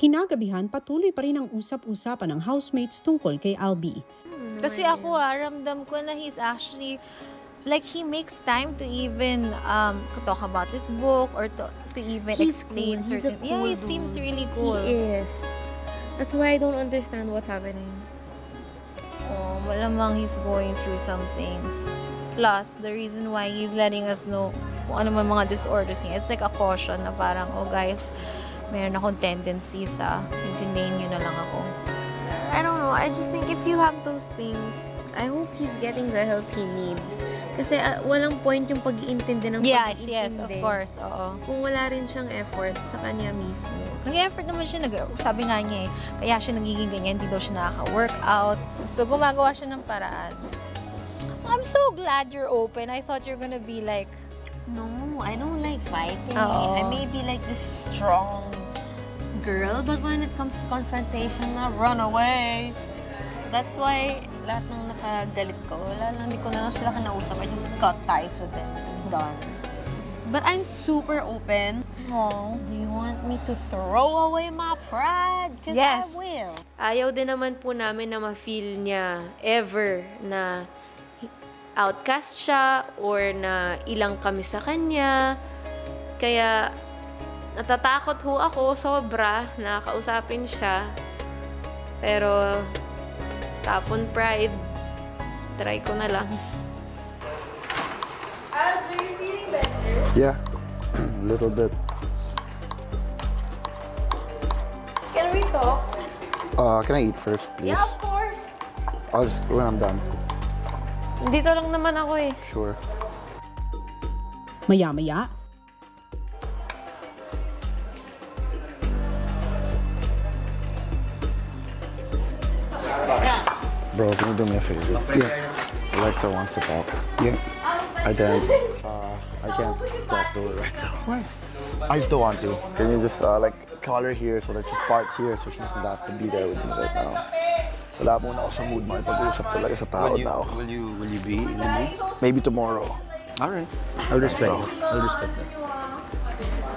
Kinagabihan, patuloy pa rin ang usap-usapan ng housemates tungkol kay Albie. Kasi ako ramdam ko na he's actually, like, he makes time to even talk about his book or to even explain certain... Yeah, he seems really cool. He is. That's why I don't understand what's happening. Oh, malamang he's going through some things. Plus, the reason why he's letting us know kung ano man mga disorders niya, it's like a caution na parang, oh guys, mayroon akong tendency sa intindihin nyo na lang ako. I don't know, I just think if you have those things, I hope he's getting the help he needs. Kasi walang point yung pag-iintindi ng pag-iintindi. Yes, of course, oo. Kung wala rin siyang effort sa kanya mismo. Nag-effort naman siya, sabi nga niya eh, kaya siya nagiging ganyan, hindi daw siya nakaka-workout. So gumagawa siya ng paraan. So I'm so glad you're open. I thought you're gonna be like, no, I don't like fighting. Uh-oh. I may be like this strong girl, but when it comes to confrontation, na run away. That's why lahat ng nakagalit ko, wala lang, hindi ko na lang sila kinausap. I just cut ties with them. Done. But I'm super open. Oh, do you want me to throw away my pride? Because yes. I will. Ayaw din naman po namin na ma-feel niya ever na outcast siya or na ilang kami sa kanya. Kaya natatakot ho ako sobra na kausapin siya. Pero tapon pride, try ko na lang. Al, are you feeling better? Yeah, a little bit. Can we talk? Can I eat first, please? Yeah, of course. I'll just when I'm done. Dito lang naman ako eh. Sure. Maya-maya. Bro, can you do me a favor? Yeah. Alexa wants to talk. Yeah. I can't talk to her right now. Why? I just don't want to. Can you just call her here so that she parts here so she doesn't have to be there with me right now? Wala muna ako sa mood, makipag-usap talaga sa tao na ako. Will you be in the mood? Maybe tomorrow. Alright. I'll respect that.